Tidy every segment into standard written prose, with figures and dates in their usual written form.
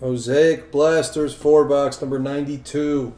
Mosaic Blasters, 4-box, number 92.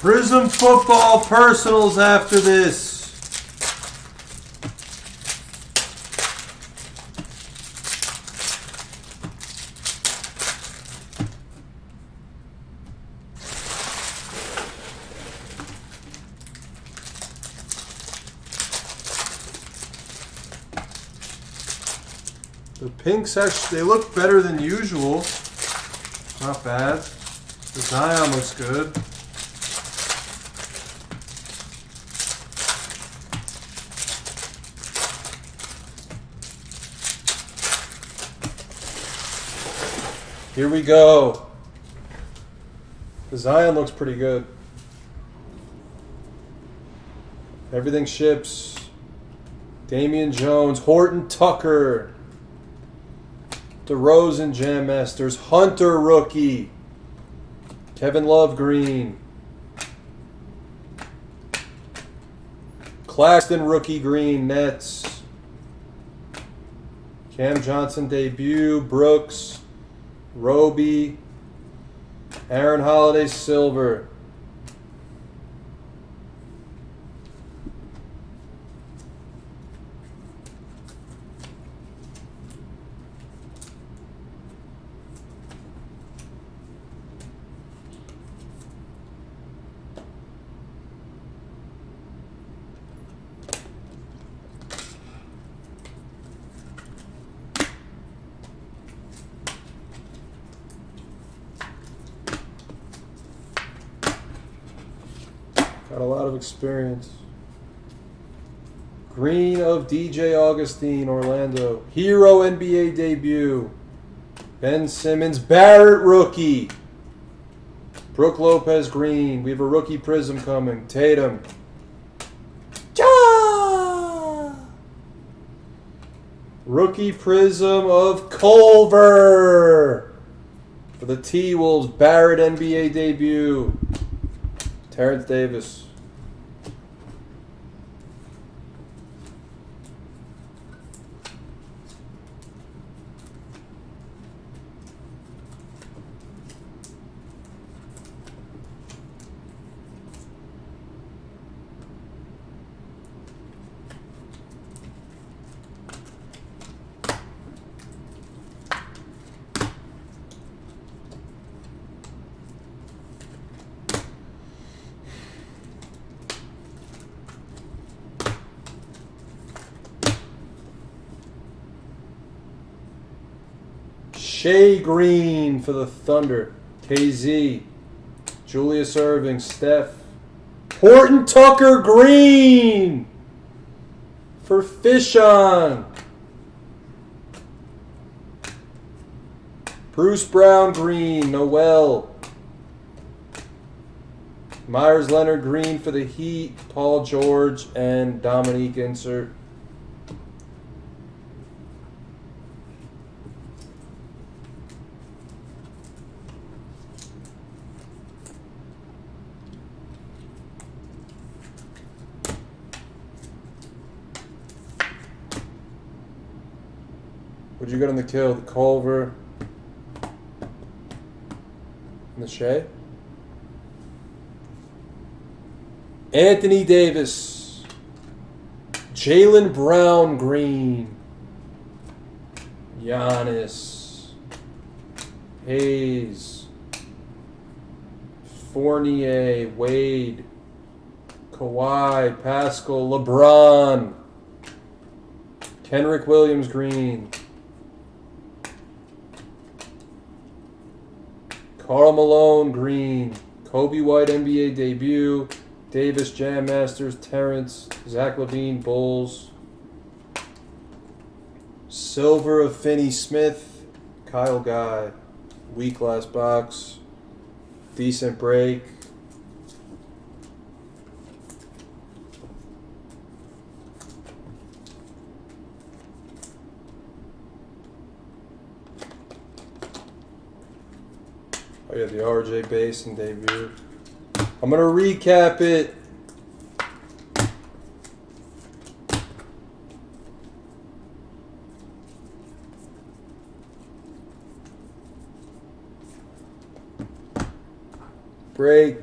Prism football personals after this. The pinks actually, they look better than usual. Not bad. The Zion looks good. Here we go. The Zion looks pretty good. Everything ships. Damian Jones, Horton Tucker, DeRozan Jam Masters, Hunter rookie, Kevin Love green, Claxton rookie green Nets, Cam Johnson debut, Brooks, Roby, Aaron Holiday silver, experience. Green of DJ Augustine, Orlando. Hero NBA debut. Ben Simmons, Barrett rookie. Brooke Lopez green. We have a rookie prism coming. Tatum. Ja! Rookie prism of Culver. For the T-Wolves, Barrett NBA debut. Terrence Davis. Shea Green for the Thunder. KZ. Julius Irving. Steph. Horton Tucker Green for Fishon. Bruce Brown Green. Noel. Myers Leonard green for the Heat, Paul George, and Dominique insert. What'd you get on the kill? The Culver and the Shea? Anthony Davis, Jaylen Brown green, Giannis, Hayes, Fournier, Wade, Kawhi, Pascal, LeBron, Kenrick Williams green, Karl Malone green, Kobe White NBA debut, Davis, Jam Masters, Terrence, Zach LaVine, Bulls. Silver of Finney Smith, Kyle Guy. Weak last box. Decent break. Oh yeah, the RJ Basin debut. I'm going to recap it. Break.